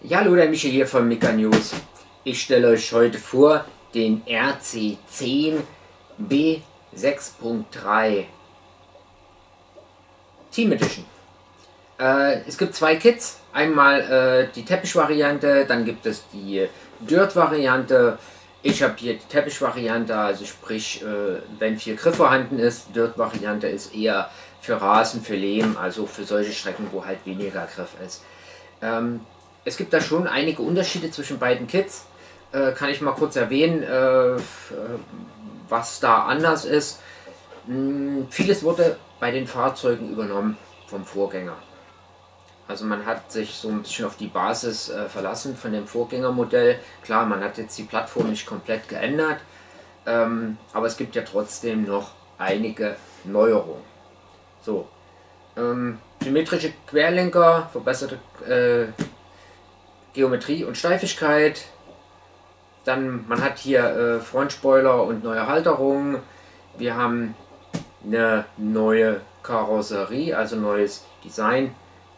Ja, hallo, der Michi hier von Mika News. Ich stelle euch heute vor den RC10 B6.3 Team Edition. Es gibt zwei Kits, einmal die Teppich-Variante, dann gibt es die Dirt-Variante. Ich habe hier die Teppich-Variante, also sprich, wenn viel Griff vorhanden ist. Dirt-Variante ist eher für Rasen, für Lehm, also für solche Strecken, wo halt weniger Griff ist. Es gibt da schon einige Unterschiede zwischen beiden Kits. Kann ich mal kurz erwähnen, was da anders ist. Vieles wurde bei den Fahrzeugen übernommen vom Vorgänger. Also man hat sich so ein bisschen auf die Basis verlassen von dem Vorgängermodell. Klar, man hat jetzt die Plattform nicht komplett geändert, aber es gibt ja trotzdem noch einige Neuerungen. So, symmetrische Querlenker, verbesserte Geometrie und Steifigkeit. Dann, man hat hier Frontspoiler und neue Halterungen. Wir haben eine neue Karosserie, also neues Design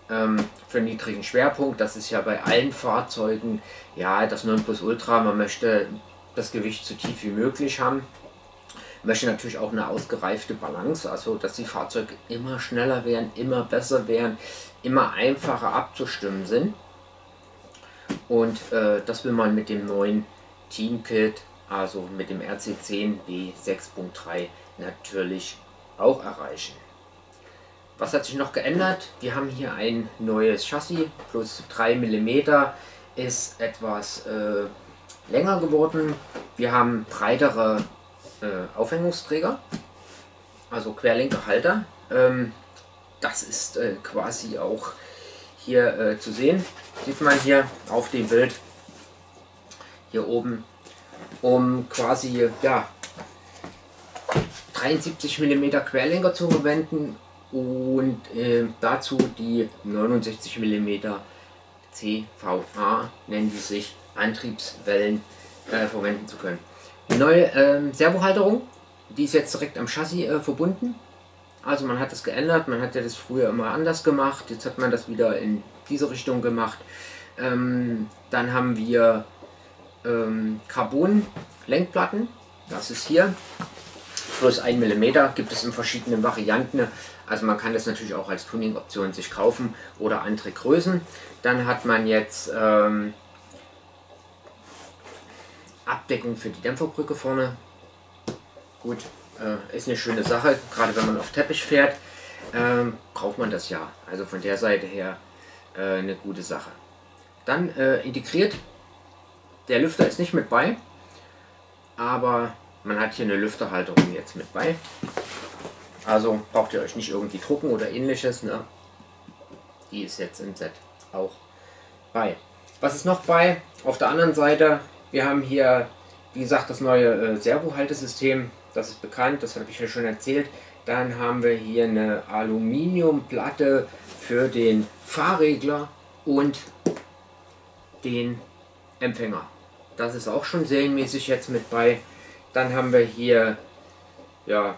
für einen niedrigen Schwerpunkt. Das ist ja bei allen Fahrzeugen ja das Nonplusultra. Man möchte das Gewicht so tief wie möglich haben. Man möchte natürlich auch eine ausgereifte Balance, also dass die Fahrzeuge immer schneller werden, immer besser werden, immer einfacher abzustimmen sind. Und das will man mit dem neuen Team-Kit, also mit dem RC10 B6.3 natürlich auch erreichen. Was hat sich noch geändert? Wir haben hier ein neues Chassis, plus 3 mm ist etwas länger geworden. Wir haben breitere Aufhängungsträger, also querlenker Halter. Das ist quasi auch hier zu sehen, sieht man hier auf dem Bild hier oben, um quasi ja 73 mm Querlenker zu verwenden und dazu die 69 mm CVA, nennen die sich, Antriebswellen verwenden zu können. Die neue Servohalterung, die ist jetzt direkt am Chassis verbunden. Also man hat das geändert, man hat ja das früher immer anders gemacht, jetzt hat man das wieder in diese Richtung gemacht. Dann haben wir Carbon-Lenkplatten, das ist hier, plus 1 mm, gibt es in verschiedenen Varianten. Also man kann das natürlich auch als Tuning-Option sich kaufen oder andere Größen. Dann hat man jetzt Abdeckung für die Dämpferbrücke vorne. Gut. Ist eine schöne Sache, gerade wenn man auf Teppich fährt, braucht man das ja. Also von der Seite her eine gute Sache. Dann integriert, der Lüfter ist nicht mit bei, aber man hat hier eine Lüfterhalterung jetzt mit bei. Also braucht ihr euch nicht irgendwie drucken oder ähnliches, ne? Die ist jetzt im Set auch bei. Was ist noch bei? Auf der anderen Seite, wir haben hier, wie gesagt, das neue Servohaltesystem. Das ist bekannt, das habe ich ja schon erzählt. Dann haben wir hier eine Aluminiumplatte für den Fahrregler und den Empfänger. Das ist auch schon serienmäßig jetzt mit bei. Dann haben wir hier ja,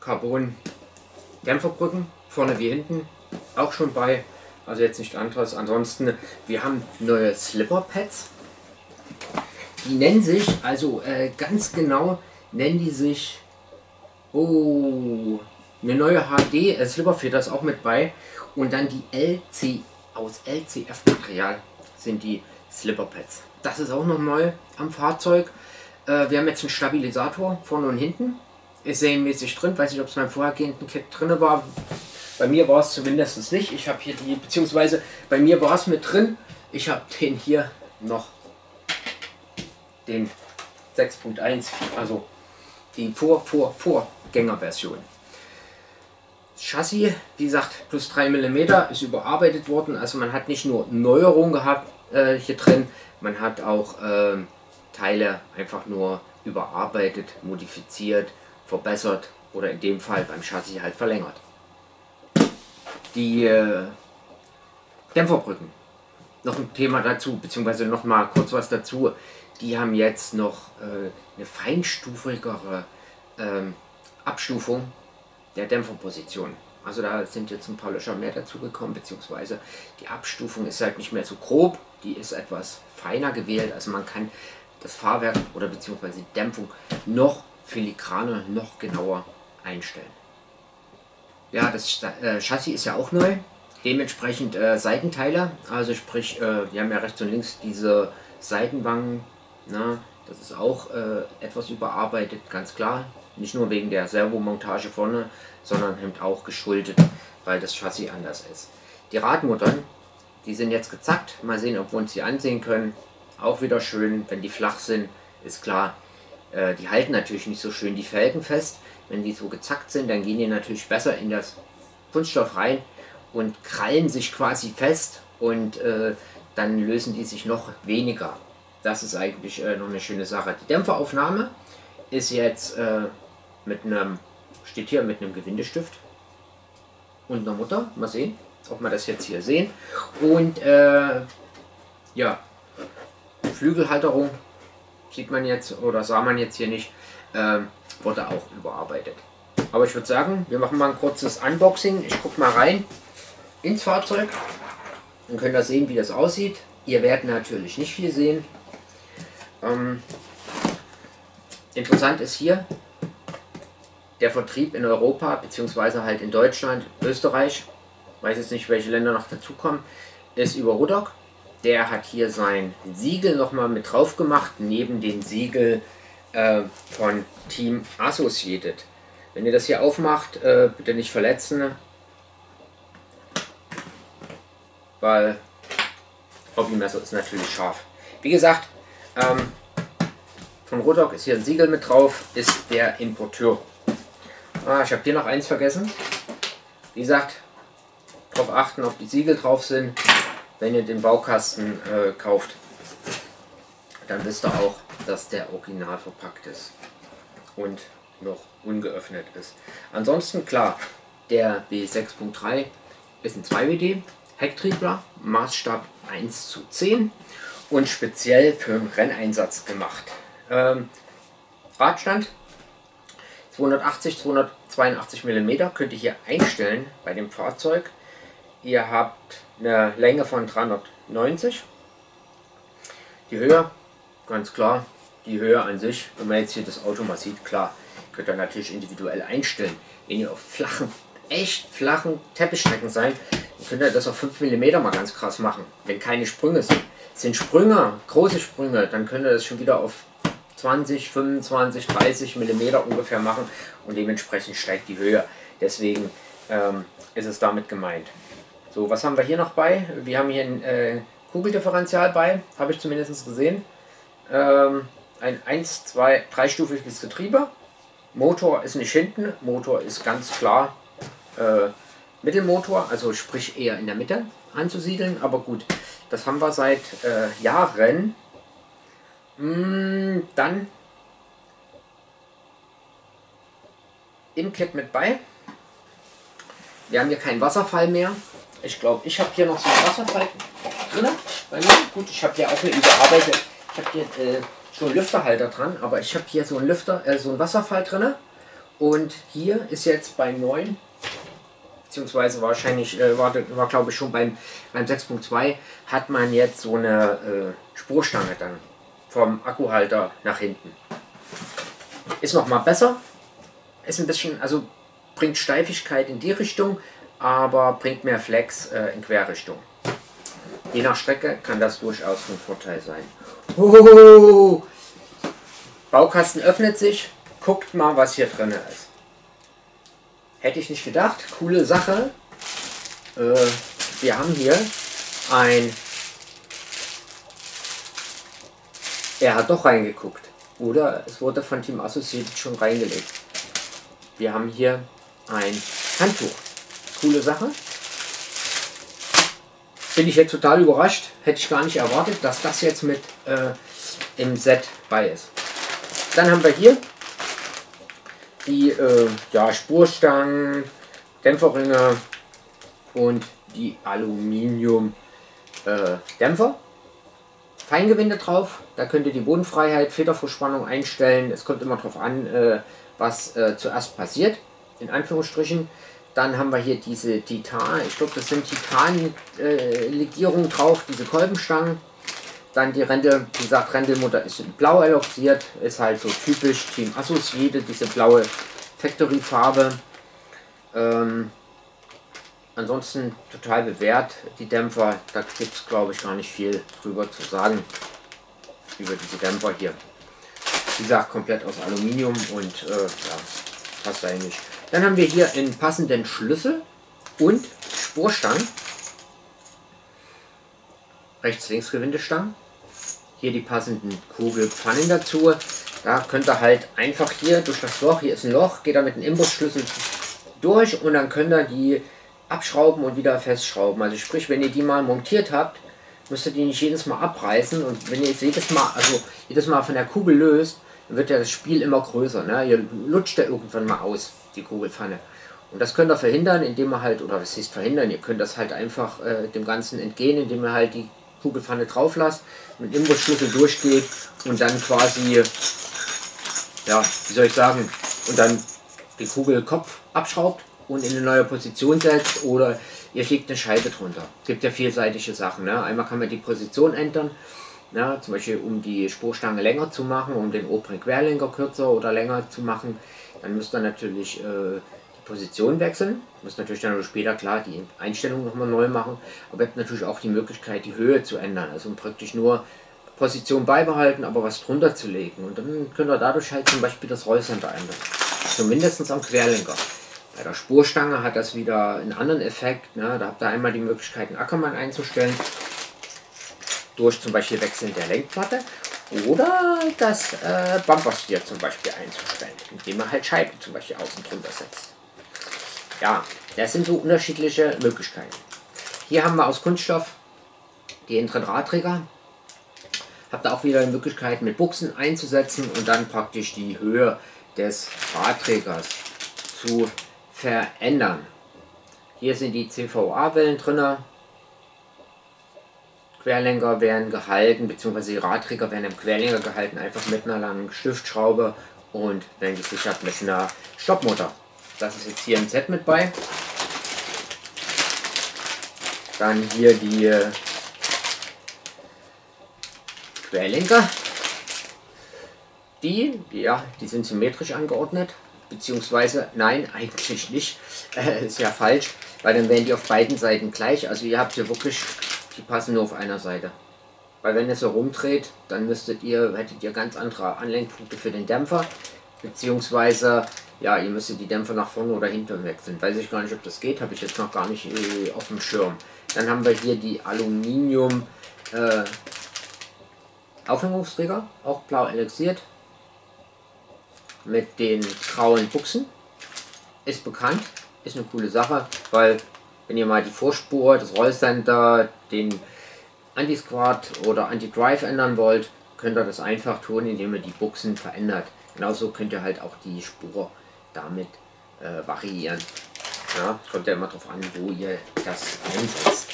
Carbon-Dämpferbrücken, vorne wie hinten, auch schon bei. Also jetzt nichts anderes. Ansonsten, wir haben neue Slipper-Pads. Die nennen sich, also ganz genau, nennen die sich, oh, eine neue HD Slipperfeder ist auch mit bei, und dann die aus LCF-Material sind die Slipperpads. Das ist auch noch neu am Fahrzeug. Wir haben jetzt einen Stabilisator vorne und hinten, ist serienmäßig drin, weiß nicht, ob es beim vorhergehenden Kit drin war, bei mir war es zumindest nicht. Ich habe hier die, beziehungsweise bei mir war es mit drin, ich habe den hier noch, den 6.1, also die Vorgängerversion. Chassis, wie gesagt, plus 3 mm ist überarbeitet worden, also man hat nicht nur Neuerungen gehabt hier drin, man hat auch Teile einfach nur überarbeitet, modifiziert, verbessert oder in dem Fall beim Chassis halt verlängert. Die Dämpferbrücken, noch ein Thema dazu, beziehungsweise noch mal kurz was dazu. Die haben jetzt noch eine feinstufigere Abstufung der Dämpferposition. Also da sind jetzt ein paar Löcher mehr dazugekommen, beziehungsweise die Abstufung ist halt nicht mehr so grob, die ist etwas feiner gewählt. Also man kann das Fahrwerk oder beziehungsweise die Dämpfung noch filigraner, noch genauer einstellen. Ja, das Chassis ist ja auch neu, dementsprechend Seitenteile, also sprich, wir haben ja rechts und links diese Seitenwangen, na, das ist auch etwas überarbeitet, ganz klar. Nicht nur wegen der Servomontage vorne, sondern eben auch geschuldet, weil das Chassis anders ist. Die Radmuttern, die sind jetzt gezackt. Mal sehen, ob wir uns die ansehen können. Auch wieder schön, wenn die flach sind, ist klar. Die halten natürlich nicht so schön die Felgen fest. Wenn die so gezackt sind, dann gehen die natürlich besser in das Kunststoff rein und krallen sich quasi fest und dann lösen die sich noch weniger. Das ist eigentlich noch eine schöne Sache. Die Dämpferaufnahme ist jetzt steht hier mit einem Gewindestift und einer Mutter. Mal sehen, ob wir das jetzt hier sehen. Und ja, Flügelhalterung sieht man jetzt oder sah man jetzt hier nicht, wurde auch überarbeitet. Aber ich würde sagen, wir machen mal ein kurzes Unboxing. Ich gucke mal rein ins Fahrzeug und könnt ihr sehen, wie das aussieht. Ihr werdet natürlich nicht viel sehen. Interessant ist hier der Vertrieb in Europa, beziehungsweise halt in Deutschland, Österreich, weiß jetzt nicht, welche Länder noch dazukommen, ist über Ruddog. Der hat hier sein Siegel nochmal mit drauf gemacht, neben dem Siegel von Team Associated. Wenn ihr das hier aufmacht, bitte nicht verletzen, weil Hobbymesser ist natürlich scharf. Wie gesagt, von Ruddog ist hier ein Siegel mit drauf, ist der Importeur. Ich habe hier noch eins vergessen. Wie gesagt, darauf achten, ob die Siegel drauf sind. Wenn ihr den Baukasten kauft, dann wisst ihr auch, dass der original verpackt ist und noch ungeöffnet ist. Ansonsten, klar, der B6.3 ist ein 2WD, Hecktriebler, Maßstab 1:10 und speziell für den Renneinsatz gemacht. Radstand 280, 282 mm könnt ihr hier einstellen bei dem Fahrzeug. Ihr habt eine Länge von 390. Die Höhe, ganz klar, die Höhe an sich, wenn man jetzt hier das Auto mal sieht, klar, könnt ihr natürlich individuell einstellen. Wenn ihr auf flachen, echt flachen Teppichstrecken seid, dann könnt ihr das auf 5 mm mal ganz krass machen, wenn keine Sprünge sind. Sind Sprünge, große Sprünge, dann könnt ihr das schon wieder auf 20, 25, 30 mm ungefähr machen und dementsprechend steigt die Höhe. Deswegen ist es damit gemeint. So, was haben wir hier noch bei? Wir haben hier ein Kugeldifferential bei, habe ich zumindest gesehen. Ein 3-stufiges Getriebe. Motor ist nicht hinten, Motor ist ganz klar Mittelmotor, also sprich eher in der Mitte anzusiedeln. Aber gut, das haben wir seit Jahren. Dann im Kit mit bei. Wir haben hier keinen Wasserfall mehr. Ich glaube, ich habe hier noch so einen Wasserfall drin. Bei mir. Gut, ich habe hier auch eine überarbeitete. Ich habe hier schon einen Lüfterhalter dran, aber ich habe hier so einen Wasserfall drin. Und hier ist jetzt bei 9, beziehungsweise wahrscheinlich, war glaube ich schon beim 6.2, hat man jetzt so eine Spurstange dann vom Akkuhalter nach hinten. Ist nochmal besser. Ist ein bisschen, also bringt Steifigkeit in die Richtung, aber bringt mehr Flex in Querrichtung. Je nach Strecke kann das durchaus von Vorteil sein. Hohoho. Baukasten öffnet sich. Guckt mal, was hier drin ist. Hätte ich nicht gedacht. Coole Sache. Wir haben hier ein... Er hat doch reingeguckt. Oder es wurde von Team Associated schon reingelegt. Wir haben hier ein Handtuch. Coole Sache. Bin ich jetzt total überrascht. Hätte ich gar nicht erwartet, dass das jetzt mit im Set bei ist. Dann haben wir hier die Spurstangen, Dämpferringe und die Aluminium-Dämpfer. Feingewinde drauf. Da könnt ihr die Bodenfreiheit, Federverspannung einstellen. Es kommt immer darauf an, was zuerst passiert. In Anführungsstrichen. Dann haben wir hier diese Titan, ich glaube das sind Titan-Legierungen drauf, diese Kolbenstangen. Dann die Rändel, wie gesagt, Rändelmutter ist in blau eloxiert, ist halt so typisch Team Associated, diese blaue Factory-Farbe. Ansonsten total bewährt, die Dämpfer, da gibt es glaube ich gar nicht viel drüber zu sagen, über diese Dämpfer hier. Wie gesagt, komplett aus Aluminium und ja, passt eigentlich. Dann haben wir hier einen passenden Schlüssel und Spurstangen. Rechts-Links-Gewindestangen. Hier die passenden Kugelpfannen dazu. Da könnt ihr halt einfach hier durch das Loch, hier ist ein Loch, geht da mit einem Imbusschlüssel durch und dann könnt ihr die abschrauben und wieder festschrauben. Also sprich, wenn ihr die mal montiert habt, müsst ihr die nicht jedes Mal abreißen, und wenn ihr es jedes Mal von der Kugel löst, dann wird ja das Spiel immer größer. Ne? Ihr lutscht ja irgendwann mal aus. Die Kugelpfanne. Und das könnt ihr verhindern, indem ihr halt, oder was heißt verhindern, ihr könnt das halt einfach dem Ganzen entgehen, indem ihr halt die Kugelpfanne drauf lasst, mit Imbusschlüssel durchgeht und dann quasi, ja, wie soll ich sagen, und dann den Kugelkopf abschraubt und in eine neue Position setzt, oder ihr schlägt eine Scheibe drunter. Es gibt ja vielseitige Sachen, ne? Einmal kann man die Position ändern, ne? Zum Beispiel um die Spurstange länger zu machen, um den oberen Querlenker kürzer oder länger zu machen. Dann müsst ihr natürlich die Position wechseln. Müsst natürlich dann später, klar, die Einstellung nochmal neu machen. Aber ihr habt natürlich auch die Möglichkeit, die Höhe zu ändern. Also praktisch nur Position beibehalten, aber was drunter zu legen. Und dann könnt ihr dadurch halt zum Beispiel das Rollcenter ändern. Zumindest am Querlenker. Bei der Spurstange hat das wieder einen anderen Effekt. Ne? Da habt ihr einmal die Möglichkeit, einen Ackermann einzustellen. Durch zum Beispiel Wechseln der Lenkplatte. Oder das Bumperstier zum Beispiel einzustellen, indem man halt Scheiben zum Beispiel außen drunter setzt. Ja, das sind so unterschiedliche Möglichkeiten. Hier haben wir aus Kunststoff die hinteren Radträger. Habt ihr auch wieder die Möglichkeit, mit Buchsen einzusetzen und dann praktisch die Höhe des Radträgers zu verändern. Hier sind die CVA-Wellen drin. Querlenker werden gehalten, beziehungsweise die Radträger werden im Querlenker gehalten, einfach mit einer langen Stiftschraube und werden gesichert mit einer Stoppmutter. Das ist jetzt hier im Set mit bei. Dann hier die Querlenker. Die sind symmetrisch angeordnet, beziehungsweise nein, eigentlich nicht. Ist ja falsch, weil dann wären die auf beiden Seiten gleich. Also ihr habt hier wirklich... Die passen nur auf einer Seite. Weil wenn ihr so rumdreht, dann hättet ihr ganz andere Anlenkpunkte für den Dämpfer. Beziehungsweise, ja, ihr müsstet die Dämpfer nach vorne oder hinten wechseln. Weiß ich gar nicht, ob das geht. Habe ich jetzt noch gar nicht auf dem Schirm. Dann haben wir hier die Aluminium Aufhängungsträger. Auch blau elixiert. Mit den grauen Buchsen. Ist bekannt. Ist eine coole Sache, weil... Wenn ihr mal die Vorspur, das Rollcenter, den Anti-Squat oder Anti-Drive ändern wollt, könnt ihr das einfach tun, indem ihr die Buchsen verändert. Genauso könnt ihr halt auch die Spur damit variieren. Ja, kommt ja immer drauf an, wo ihr das einsetzt.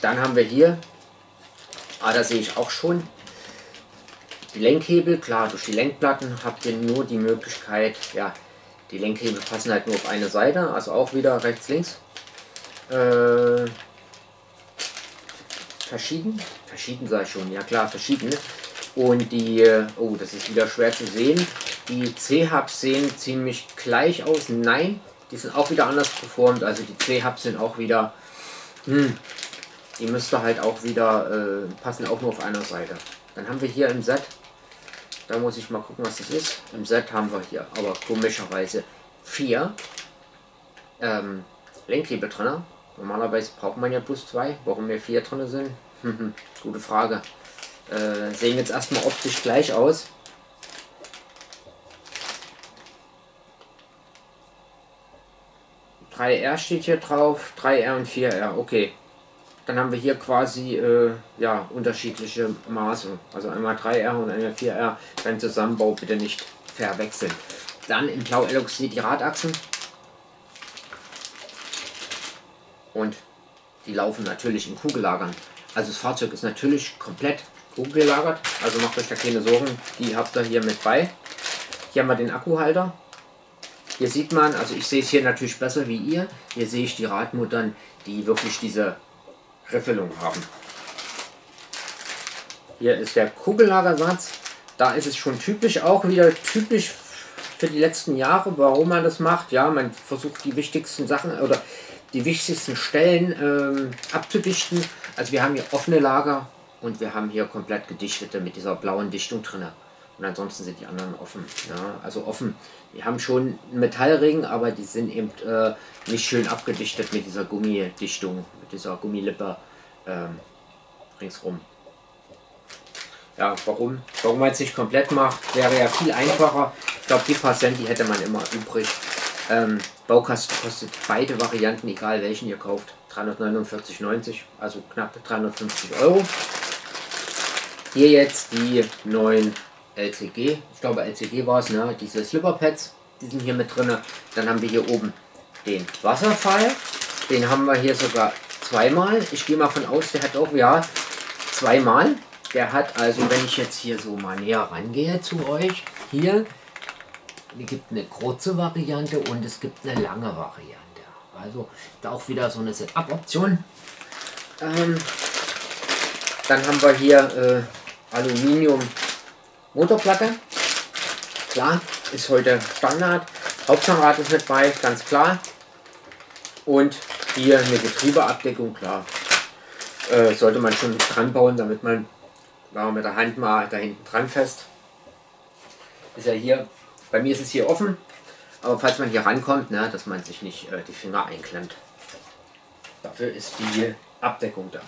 Dann haben wir hier, da sehe ich auch schon, die Lenkhebel. Klar, durch die Lenkplatten habt ihr nur die Möglichkeit, ja, die Lenkhebel passen halt nur auf eine Seite, also auch wieder rechts, links. Verschieden sei schon, ja klar, verschiedene. Und die, oh, das ist wieder schwer zu sehen, die C-Hubs sehen ziemlich gleich aus, nein, die sind auch wieder anders geformt, also die C-Hubs sind auch wieder, die müsste halt auch wieder, passen auch nur auf einer Seite. Dann haben wir hier im Set, da muss ich mal gucken, was das ist, im Set haben wir hier, aber komischerweise 4, Lenkhebel drin. Normalerweise braucht man ja plus 2. Warum wir 4 drin sind? Gute Frage. Sehen jetzt erstmal optisch gleich aus. R steht hier drauf, 3R und 4R, okay. Dann haben wir hier quasi ja, unterschiedliche Maße. Also einmal 3R und einmal 4R. Beim Zusammenbau bitte nicht verwechseln. Dann in Blau Eloxid die Radachsen. Und die laufen natürlich in Kugellagern. Also das Fahrzeug ist natürlich komplett kugellagert. Also macht euch da keine Sorgen. Die habt ihr hier mit bei. Hier haben wir den Akkuhalter. Hier sieht man, also ich sehe es hier natürlich besser wie ihr, hier sehe ich die Radmuttern, die wirklich diese Riffelung haben. Hier ist der Kugellagersatz, da ist es schon typisch, auch wieder typisch für die letzten Jahre, warum man das macht. Ja, man versucht die wichtigsten Sachen oder die wichtigsten Stellen abzudichten. Also wir haben hier offene Lager und wir haben hier komplett gedichtete mit dieser blauen Dichtung drin. Und ansonsten sind die anderen offen. Ja, also offen. Die haben schon einen Metallring, aber die sind eben nicht schön abgedichtet mit dieser Gummidichtung, mit dieser Gummilippe ringsrum. Ja, warum man es nicht komplett macht, wäre ja viel einfacher. Ich glaube, die paar Cent, die hätte man immer übrig. Baukasten kostet beide Varianten, egal welchen ihr kauft, 349,90, also knapp 350 Euro. Hier jetzt die neuen LCG, ich glaube LCG war es, ne? Diese Slipperpads, die sind hier mit drin. Dann haben wir hier oben den Wasserfall, den haben wir hier sogar zweimal. Ich gehe mal von aus, der hat auch, ja, zweimal. Der hat also, wenn ich jetzt hier so mal näher rangehe zu euch, hier, es gibt eine kurze Variante und es gibt eine lange Variante. Also da auch wieder so eine Setup-Option. Dann haben wir hier Aluminium-Motorplatte. Klar, ist heute Standard. Hauptzahnrad ist mit bei, ganz klar. Und hier eine Getriebeabdeckung, klar. Sollte man schon dran bauen, damit man mit der Hand mal da hinten dran fest. Ist ja hier, bei mir ist es hier offen, aber falls man hier rankommt, ne, dass man sich nicht die Finger einklemmt. Dafür ist die Abdeckung da.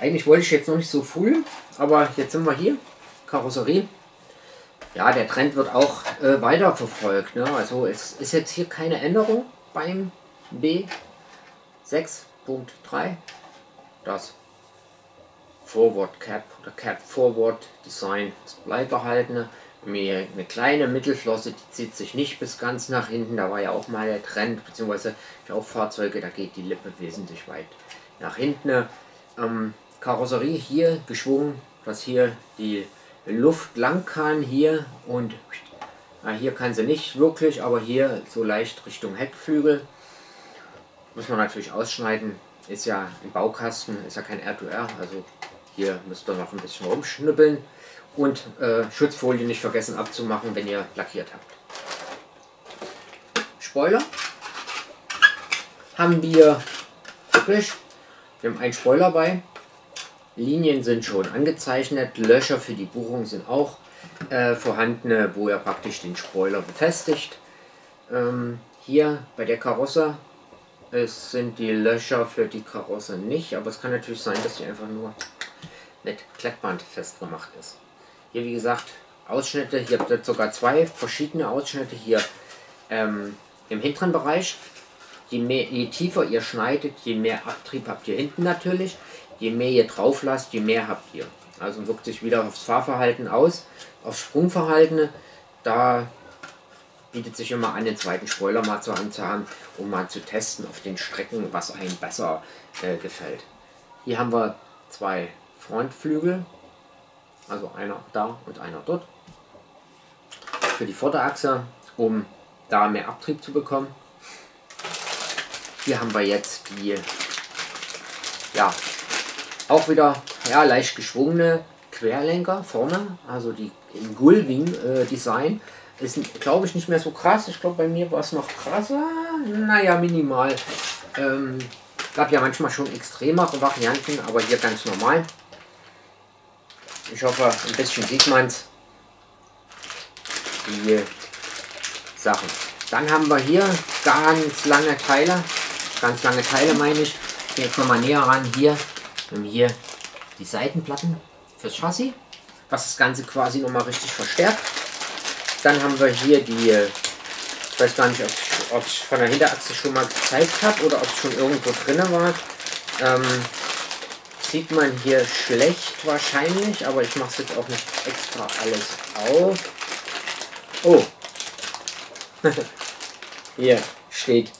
Eigentlich wollte ich jetzt noch nicht so früh, aber jetzt sind wir hier. Karosserie. Ja, der Trend wird auch weiterverfolgt. Ne? Also es ist jetzt hier keine Änderung beim B6.3. Das Forward Cap oder Cap Forward Design ist beibehalten. Mir eine kleine Mittelflosse, die zieht sich nicht bis ganz nach hinten, da war ja auch mal der Trend, beziehungsweise auch Fahrzeuge, da geht die Lippe wesentlich weit nach hinten. Karosserie hier geschwungen, dass hier die Luft lang kann, hier und hier kann sie nicht wirklich, aber hier so leicht Richtung Heckflügel. Muss man natürlich ausschneiden, ist ja ein Baukasten, ist ja kein R2R, also hier müsst ihr noch ein bisschen rumschnippeln. Und Schutzfolie nicht vergessen abzumachen, wenn ihr lackiert habt. Spoiler haben wir wirklich. Wir haben einen Spoiler bei. Linien sind schon angezeichnet. Löcher für die Buchung sind auch vorhanden, wo ihr praktisch den Spoiler befestigt. Hier bei der Karosse sind die Löcher für die Karosse nicht. Aber es kann natürlich sein, dass die einfach nur mit Klettband festgemacht ist. Hier, wie gesagt, Ausschnitte, hier habt ihr sogar zwei verschiedene Ausschnitte hier im hinteren Bereich. Je tiefer ihr schneidet, je mehr Abtrieb habt ihr hinten natürlich. Je mehr ihr drauf lasst, je mehr habt ihr. Also wirkt sich wieder aufs Fahrverhalten aus, aufs Sprungverhalten. Da bietet sich immer an, den zweiten Spoiler mal zur Hand zu haben, um mal zu testen auf den Strecken, was einem besser gefällt. Hier haben wir zwei Frontflügel. Also einer da und einer dort. Für die Vorderachse, um da mehr Abtrieb zu bekommen. Hier haben wir jetzt die, ja, auch wieder ja, leicht geschwungene Querlenker vorne. Also die im Gullwing-Design ist, glaube ich, nicht mehr so krass. Ich glaube, bei mir war es noch krasser. Naja, minimal. Gab ja manchmal schon extremere Varianten, aber hier ganz normal. Ich hoffe, ein bisschen sieht man es. Die Sachen. Dann haben wir hier ganz lange Teile. Ganz lange Teile meine ich. Jetzt nochmal näher ran. Hier haben wir hier die Seitenplatten fürs Chassis, was das Ganze quasi nochmal richtig verstärkt. Dann haben wir hier die, ich weiß gar nicht, ob ich von der Hinterachse schon mal gezeigt habe oder ob es schon irgendwo drin war. Sieht man hier schlecht wahrscheinlich, aber ich mache es jetzt auch nicht extra alles auf. Oh, hier steht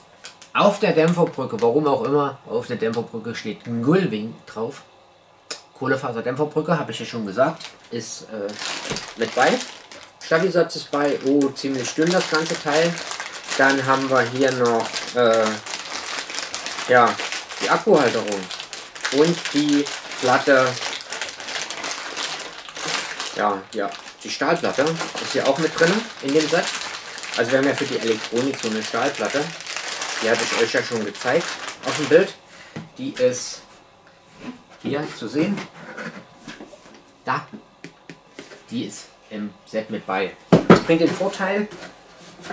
auf der Dämpferbrücke, warum auch immer, auf der Dämpferbrücke steht Gullwing drauf. Kohlefaserdämpferbrücke, habe ich ja schon gesagt, ist mit bei. Stabilisatz ist bei O ziemlich dünn, das ganze Teil. Dann haben wir hier noch ja, die Akkuhalterung und die Platte. Ja, ja, die Stahlplatte ist hier auch mit drin in dem Satz. Also wir haben ja für die Elektronik so eine Stahlplatte. Die hatte ich euch ja schon gezeigt auf dem Bild. Die ist hier zu sehen. Da. Die ist im Set mit bei. Das bringt den Vorteil,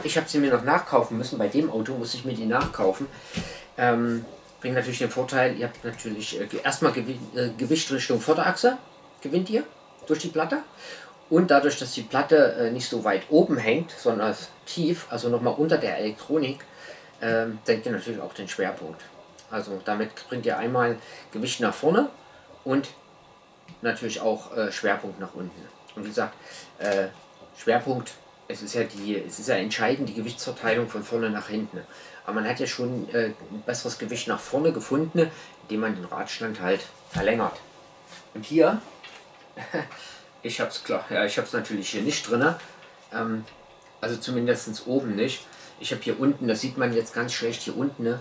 ich habe sie mir noch nachkaufen müssen. Bei dem Auto muss ich mir die nachkaufen. Bringt natürlich den Vorteil, ihr habt natürlich erstmal Gewicht Richtung Vorderachse, gewinnt ihr durch die Platte. Und dadurch, dass die Platte nicht so weit oben hängt, sondern tief, also nochmal unter der Elektronik, senkt ihr natürlich auch den Schwerpunkt. Also damit bringt ihr einmal Gewicht nach vorne und natürlich auch Schwerpunkt nach unten. Und wie gesagt, Schwerpunkt, es ist ja entscheidend, die Gewichtsverteilung von vorne nach hinten. Aber man hat ja schon ein besseres Gewicht nach vorne gefunden, indem man den Radstand halt verlängert. Und hier, ich habe es klar, ja, ich habe es natürlich hier nicht drin, also zumindest oben nicht. Ich habe hier unten, das sieht man jetzt ganz schlecht, hier unten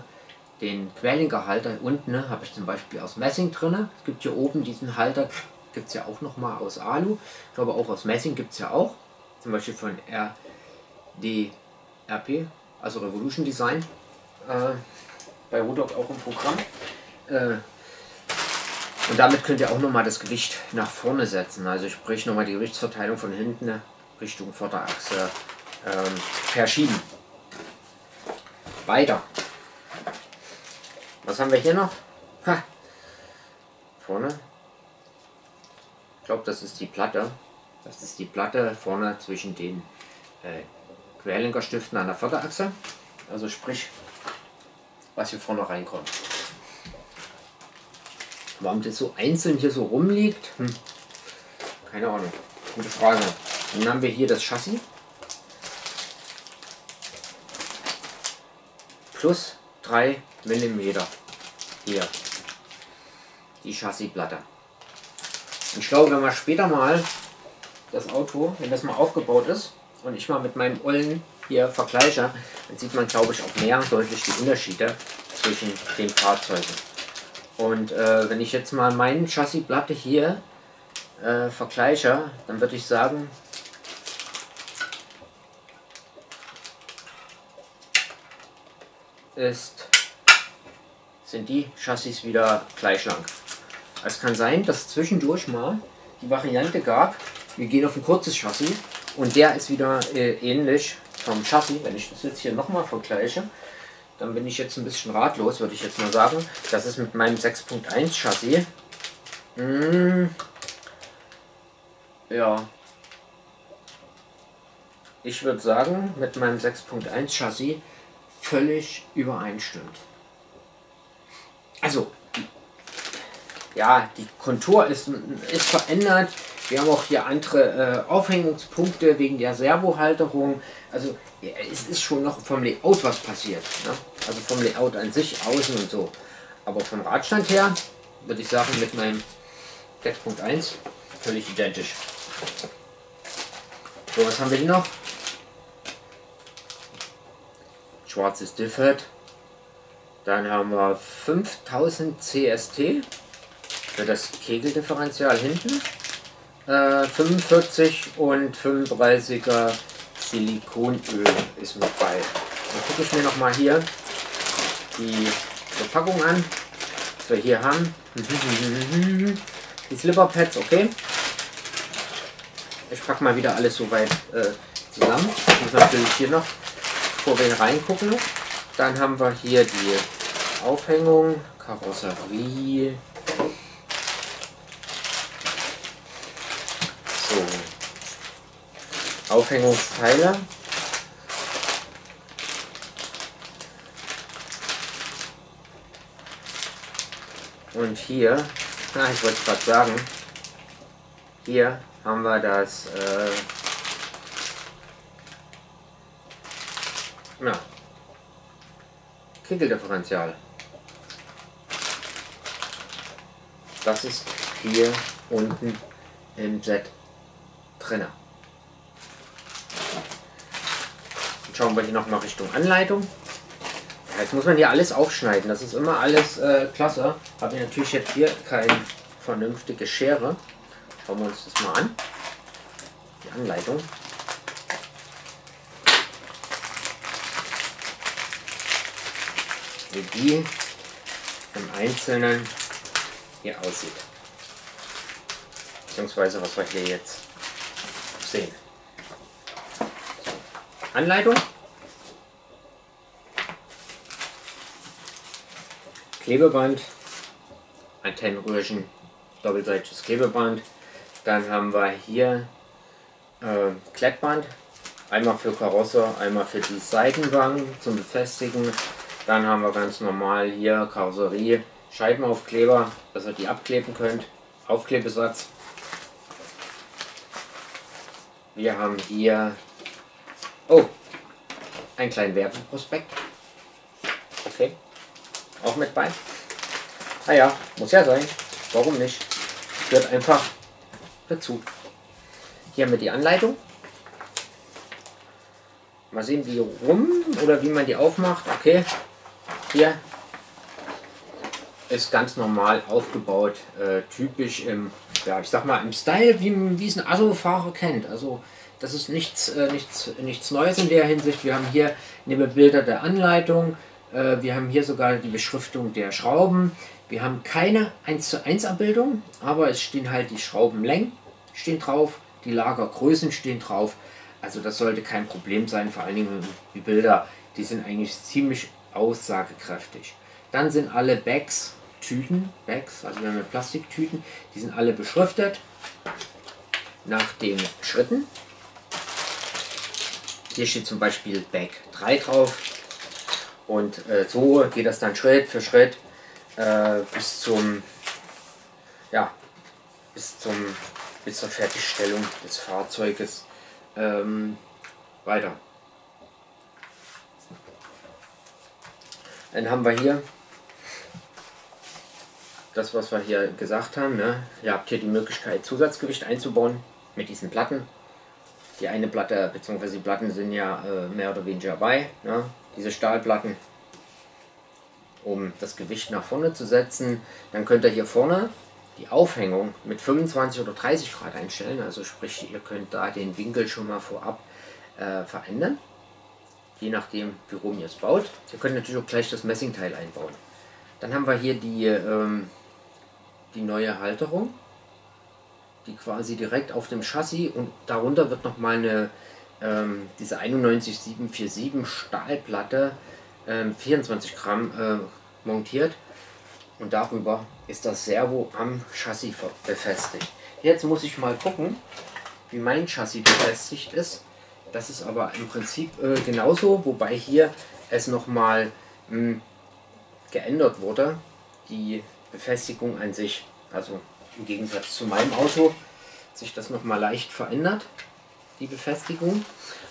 den Querlenkerhalter, unten habe ich zum Beispiel aus Messing drin. Es gibt hier oben diesen Halter, gibt es ja auch nochmal aus Alu, ich glaube auch aus Messing gibt es ja auch, zum Beispiel von RDRP, also Revolution Design, bei Ruddog auch im Programm. Und damit könnt ihr auch nochmal das Gewicht nach vorne setzen, also sprich nochmal die Gewichtsverteilung von hinten Richtung Vorderachse verschieben. Weiter. Was haben wir hier noch? Ha. Vorne. Ich glaube, das ist die Platte. Das ist die Platte vorne zwischen den Querlenkerstiften an der Vorderachse. Also sprich, was hier vorne reinkommt. Warum das so einzeln hier so rumliegt? Hm. Keine Ahnung. Gute Frage. Dann haben wir hier das Chassis. Plus 3 mm hier. Die Chassisplatte. Ich glaube, wenn wir später mal das Auto, wenn das mal aufgebaut ist und ich mal mit meinem Ollen hier vergleiche, dann sieht man, glaube ich, auch mehr deutlich die Unterschiede zwischen den Fahrzeugen. Und wenn ich jetzt mal meine Chassisplatte hier vergleiche, dann würde ich sagen, sind die Chassis wieder gleich lang. Es kann sein, dass zwischendurch mal die Variante gab, wir gehen auf ein kurzes Chassis und der ist wieder ähnlich vom Chassis. Wenn ich das jetzt hier nochmal vergleiche, dann bin ich jetzt ein bisschen ratlos, würde ich jetzt mal sagen. Das ist mit meinem 6.1 Chassis. Ja. Ich würde sagen, mit meinem 6.1 Chassis völlig übereinstimmt. Also, ja, die Kontur ist verändert. Wir haben auch hier andere Aufhängungspunkte wegen der Servohalterung. Also es ist schon noch vom Layout was passiert. Ne? Also vom Layout an sich, außen und so. Aber vom Radstand her würde ich sagen, mit meinem 6.1 völlig identisch. So, was haben wir hier noch? Schwarzes Diffhead. Dann haben wir 5000 CST für das Kegeldifferential hinten. 45 und 35er Silikonöl ist mit bei. Dann gucke ich mir nochmal hier die Verpackung an, was wir hier haben. Die Slipperpads, okay. Ich packe mal wieder alles soweit zusammen. Ich muss natürlich hier noch vor wen reingucken. Dann haben wir hier die Aufhängung, Karosserie. So. Aufhängungsteile. Und hier, na, ich wollte gerade sagen, hier haben wir das. Na. Kegeldifferential. Das ist hier unten im Set drin. schauen wir hier nochmal Richtung Anleitung. Ja, jetzt muss man hier alles aufschneiden. Das ist immer alles klasse. Habe ich natürlich jetzt hier keine vernünftige Schere. Schauen wir uns das mal an. Die Anleitung. Wie die im Einzelnen hier aussieht. Beziehungsweise was wir hier jetzt sehen. So. Anleitung. Klebeband. Antennenröhrchen. Doppelseitiges Klebeband. Dann haben wir hier Klettband. Einmal für Karosse, einmal für die Seitenwangen zum Befestigen. Dann haben wir ganz normal hier Karosserie, Scheibenaufkleber, dass ihr die abkleben könnt, Aufklebesatz. Wir haben hier, oh, einen kleinen Werbeprospekt. Okay, auch mit bei. Naja, muss ja sein, warum nicht? Gehört einfach dazu. Hier haben wir die Anleitung. Mal sehen, wie rum oder wie man die aufmacht. Okay. Hier ist ganz normal aufgebaut, typisch im, ja, ich sag mal im Style, wie es ein Asso-Fahrer kennt. Also das ist nichts Neues in der Hinsicht. Wir haben hier neben Bilder der Anleitung, wir haben hier sogar die Beschriftung der Schrauben. Wir haben keine 1:1 Abbildung, aber es stehen halt die Schraubenlängen stehen drauf, die Lagergrößen stehen drauf. Also das sollte kein Problem sein, vor allen Dingen die Bilder, die sind eigentlich ziemlich aussagekräftig. Dann sind alle Bags, Tüten, Bags, also wir haben Plastiktüten, die sind alle beschriftet nach den Schritten. Hier steht zum Beispiel Bag 3 drauf und so geht das dann Schritt für Schritt bis zur Fertigstellung des Fahrzeuges. Weiter. Dann haben wir hier das, was wir hier gesagt haben. Ne? Ihr habt hier die Möglichkeit, Zusatzgewicht einzubauen mit diesen Platten. Die eine Platte, beziehungsweise die Platten sind ja mehr oder weniger bei. Ne? Diese Stahlplatten, um das Gewicht nach vorne zu setzen. Dann könnt ihr hier vorne die Aufhängung mit 25 oder 30 Grad einstellen, also sprich, ihr könnt da den Winkel schon mal vorab verändern, je nachdem wie rum ihr es baut. Ihr könnt natürlich auch gleich das Messingteil einbauen. Dann haben wir hier die neue Halterung, die quasi direkt auf dem Chassis, und darunter wird nochmal eine, diese 91,747 Stahlplatte 24 Gramm montiert. Und darüber ist das Servo am Chassis befestigt. Jetzt muss ich mal gucken, wie mein Chassis befestigt ist. Das ist aber im Prinzip genauso, wobei hier es nochmal geändert wurde, die Befestigung an sich. Also im Gegensatz zu meinem Auto hat sich das nochmal leicht verändert, die Befestigung.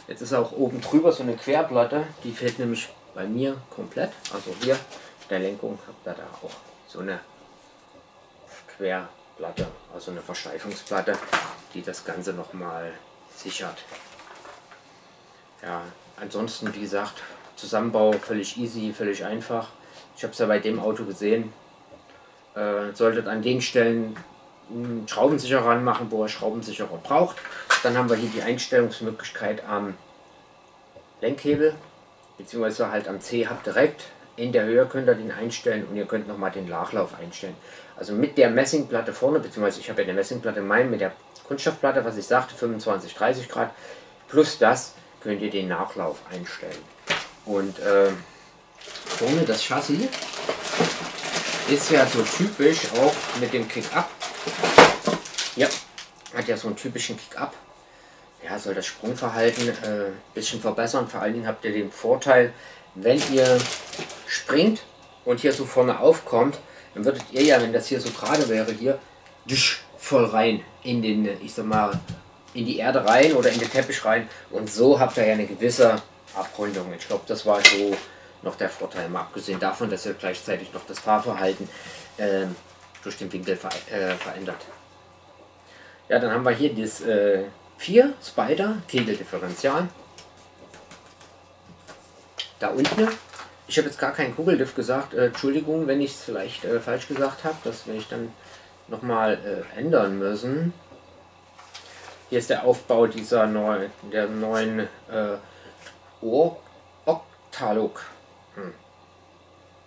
Jetzt ist auch oben drüber so eine Querplatte, die fehlt nämlich bei mir komplett. Also hier auf der Lenkung habt ihr da auch so eine Querplatte, also eine Versteifungsplatte, die das Ganze nochmal sichert. Ja, ansonsten, wie gesagt, Zusammenbau völlig easy, völlig einfach. Ich habe es ja bei dem Auto gesehen. Solltet an den Stellen einen Schraubensicherer ranmachen, wo ihr Schraubensicherer braucht. Dann haben wir hier die Einstellungsmöglichkeit am Lenkhebel, beziehungsweise halt am C-Hub direkt. In der Höhe könnt ihr den einstellen und ihr könnt nochmal den Nachlauf einstellen. Also mit der Messingplatte vorne, beziehungsweise ich habe ja eine Messingplatte in meinem, mit der Kunststoffplatte, was ich sagte, 25, 30 Grad, plus das könnt ihr den Nachlauf einstellen. Und vorne das Chassis ist ja so typisch auch mit dem Kick-Up. Ja, hat ja so einen typischen Kick-Up. Ja, soll das Sprungverhalten ein bisschen verbessern. Vor allen Dingen habt ihr den Vorteil, wenn ihr springt und hier so vorne aufkommt, dann würdet ihr ja, wenn das hier so gerade wäre, hier voll rein in den, ich sag mal, in die Erde rein oder in den Teppich rein, und so habt ihr ja eine gewisse Abrundung. Ich glaube, das war so noch der Vorteil, mal abgesehen davon, dass ihr gleichzeitig noch das Fahrverhalten durch den Winkel verändert. Ja, dann haben wir hier das 4 Spider Kegeldifferential. da unten. Ich habe jetzt gar keinen Kugeldiff gesagt. Entschuldigung, wenn ich es vielleicht falsch gesagt habe. Das werde ich dann nochmal ändern müssen. Hier ist der Aufbau dieser neuen Octalok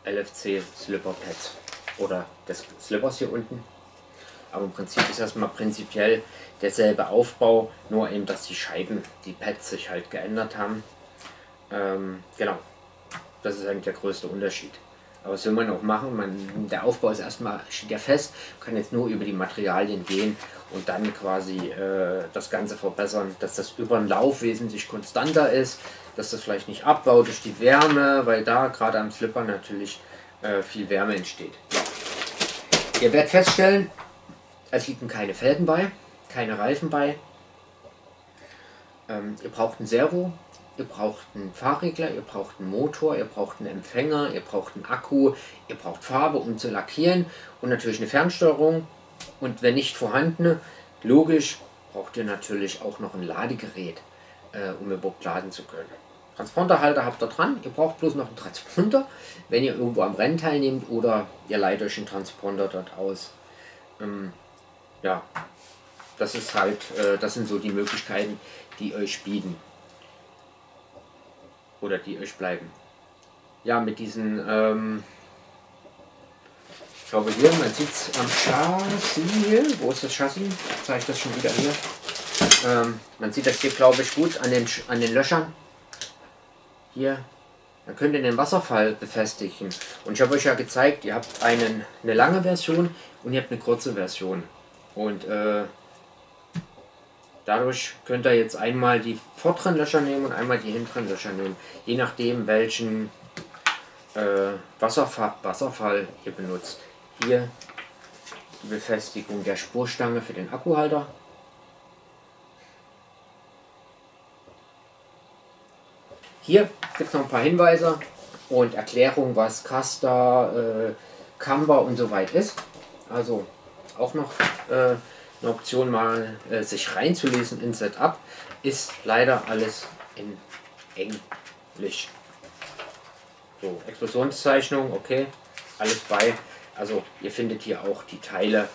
LFC Slipper Pad oder des Slippers hier unten. Aber im Prinzip ist erstmal prinzipiell derselbe Aufbau, nur eben, dass die Scheiben, die Pads sich halt geändert haben. Genau, das ist eigentlich der größte Unterschied. Aber was will man auch machen? Der Aufbau ist erstmal, steht ja fest, kann jetzt nur über die Materialien gehen und dann quasi das Ganze verbessern, dass das über den Lauf wesentlich konstanter ist, dass das vielleicht nicht abbaut durch die Wärme, weil da gerade am Slipper natürlich viel Wärme entsteht. Ihr werdet feststellen, es liegen keine Felgen bei, keine Reifen bei. Ihr braucht ein Servo, ihr braucht einen Fahrregler, ihr braucht einen Motor, ihr braucht einen Empfänger, ihr braucht einen Akku, ihr braucht Farbe, um zu lackieren und natürlich eine Fernsteuerung. Und wenn nicht vorhanden, logisch, braucht ihr natürlich auch noch ein Ladegerät, um überhaupt laden zu können. Transporterhalter habt ihr dran, ihr braucht bloß noch einen Transponder, wenn ihr irgendwo am Rennen teilnehmt oder ihr leiht euch einen Transponder dort aus. Ja, das ist halt, das sind so die Möglichkeiten, die euch bieten. Oder die euch bleiben. Ja, mit diesen, ich glaube hier, man sieht es am Chassis hier. Wo ist das Chassis? Zeige ich das schon wieder hier. Man sieht das hier, glaube ich, gut an den Löchern. Hier. Dann könnt ihr den Wasserfall befestigen. Und ich habe euch ja gezeigt, ihr habt eine lange Version und ihr habt eine kurze Version. Und dadurch könnt ihr jetzt einmal die vorderen Löcher nehmen und einmal die hinteren Löcher nehmen. Je nachdem, welchen Wasserfall ihr benutzt. Hier die Befestigung der Spurstange für den Akkuhalter. Hier gibt es noch ein paar Hinweise und Erklärungen, was Caster, Camber und so weit ist. Also auch noch eine Option, mal sich reinzulesen in Setup. Ist leider alles in Englisch. So, Explosionszeichnung, okay, alles bei. Also ihr findet hier auch die Teile,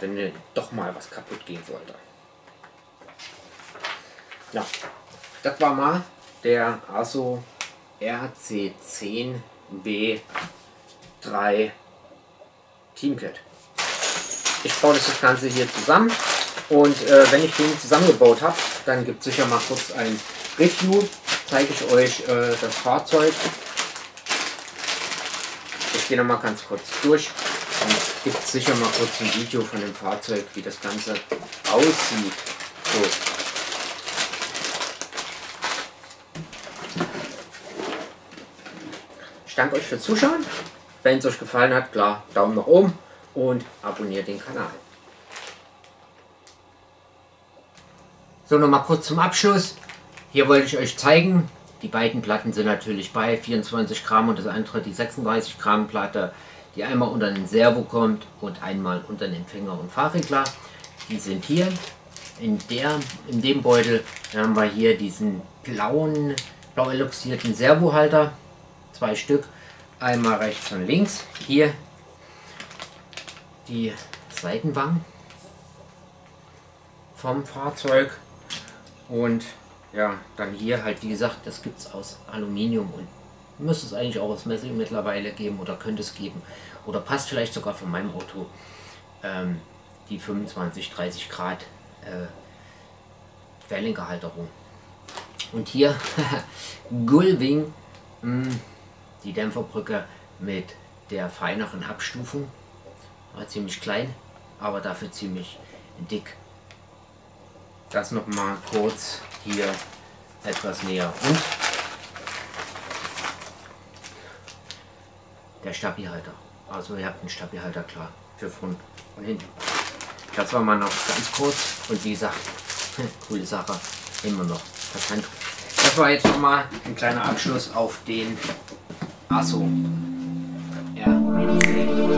wenn ihr doch mal was kaputt gehen sollte. Ja, das war mal der ASO RC10 B3 Teamkit. Ich baue das Ganze hier zusammen und wenn ich den zusammengebaut habe, dann gibt es sicher mal kurz ein Review. Zeige ich euch das Fahrzeug. Ich gehe nochmal ganz kurz durch und gibt es sicher mal kurz ein Video von dem Fahrzeug, wie das Ganze aussieht. So. Ich danke euch fürs Zuschauen. Wenn es euch gefallen hat, klar, Daumen nach oben und abonniert den Kanal. So, nochmal kurz zum Abschluss. Hier wollte ich euch zeigen, die beiden Platten sind natürlich bei 24 Gramm und das andere die 36 Gramm Platte, die einmal unter den Servo kommt und einmal unter den Empfänger und Fahrregler. Die sind hier in dem Beutel. Dann haben wir hier diesen blau eloxierten Servohalter. Zwei Stück, einmal rechts und links. Hier die Seitenwangen vom Fahrzeug und ja, dann hier halt, wie gesagt, das gibt es aus Aluminium und müsste es eigentlich auch aus Messing mittlerweile geben oder könnte es geben oder passt vielleicht sogar von meinem Auto die 25-30 Grad Querlenkerhalterung. Und hier Gullwing, die Dämpferbrücke mit der feineren Abstufung, war ziemlich klein, aber dafür ziemlich dick. Das nochmal kurz hier etwas näher und der Stabihalter. Also ihr habt einen Stabihalter, klar, für vorn und hinten. Das war mal noch ganz kurz und wie gesagt, coole Sache, immer noch das Handtuch. Das war jetzt nochmal ein kleiner Abschluss auf den ASO. Ja.